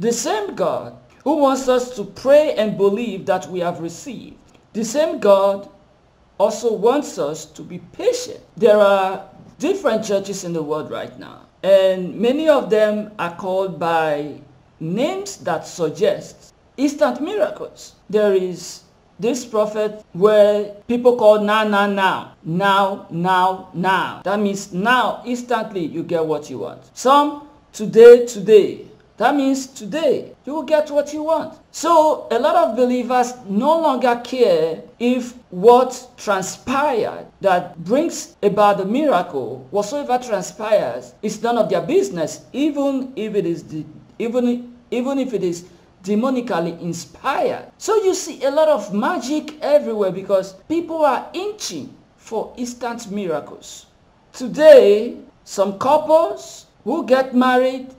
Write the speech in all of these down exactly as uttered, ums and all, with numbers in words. The same God who wants us to pray and believe that we have received, the same God also wants us to be patient. There are different churches in the world right now, and many of them are called by names that suggest instant miracles. There is this prophet where people call now, now, now, now, now, now. That means now, instantly, you get what you want. Some today, today. That means today, you will get what you want. So a lot of believers no longer care if what transpired that brings about the miracle, whatsoever transpires, is none of their business, even if it is the, even, even if it is demonically inspired. So you see a lot of magic everywhere because people are inching for instant miracles. Today, some couples who get married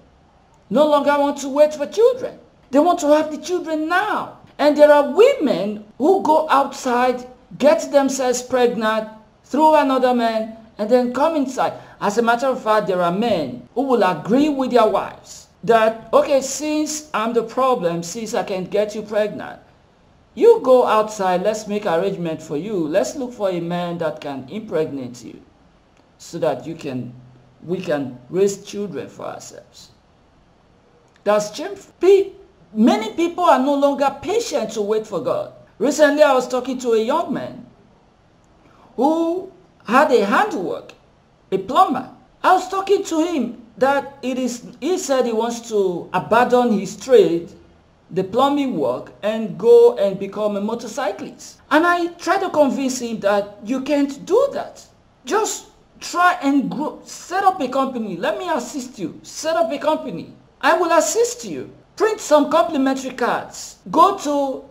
no longer want to wait for children. They want to have the children now. And there are women who go outside, get themselves pregnant through another man, and then come inside. As a matter of fact, there are men who will agree with their wives that, okay, since I'm the problem, since I can get you pregnant, you go outside, let's make arrangement for you. Let's look for a man that can impregnate you so that you can, we can raise children for ourselves. That's shameful. Many people are no longer patient to wait for God. Recently, I was talking to a young man who had a handwork, a plumber. I was talking to him that it is, he said he wants to abandon his trade, the plumbing work, and go and become a motorcyclist. And I tried to convince him that you can't do that. Just try and grow, set up a company. Let me assist you. Set up a company. I will assist you. Print some complimentary cards. Go to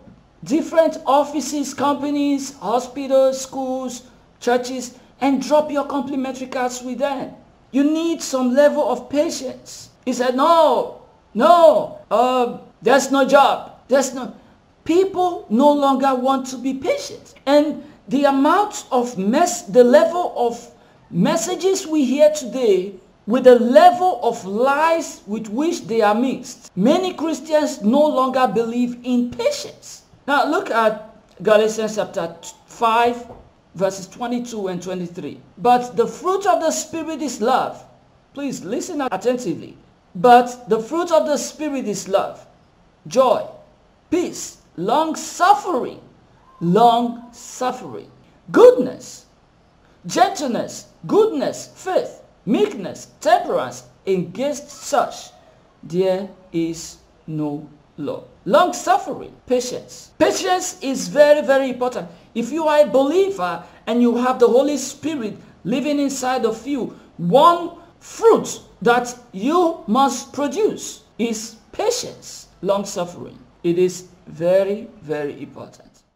different offices, companies, hospitals, schools, churches, and drop your complimentary cards with them. You need some level of patience. He said, no, no, uh, there's no job. There's no. People no longer want to be patient. And the amount of mess, the level of messages we hear today with the level of lies with which they are mixed, many Christians no longer believe in patience. Now look at Galatians chapter five, verses twenty-two and twenty-three. But the fruit of the Spirit is love. Please listen attentively. But the fruit of the Spirit is love, joy, peace, long-suffering, long-suffering, goodness, gentleness, goodness, faith, meekness, temperance. Against such there is no law. Long-suffering, patience. Patience is very, very important. If you are a believer and you have the Holy Spirit living inside of you, one fruit that you must produce is patience, long-suffering. It is very, very important.